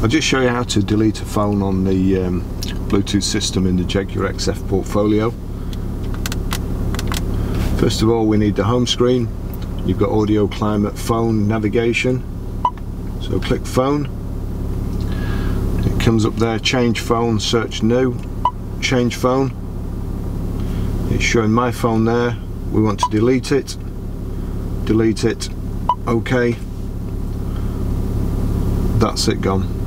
I'll just show you how to delete a phone on the Bluetooth system in the Jaguar XF Portfolio. First of all, we need the home screen. You've got audio, climate, phone, navigation. So click phone. It comes up there, change phone, search new, change phone. It's showing my phone there. We want to delete it. Delete it. OK. That's it, gone.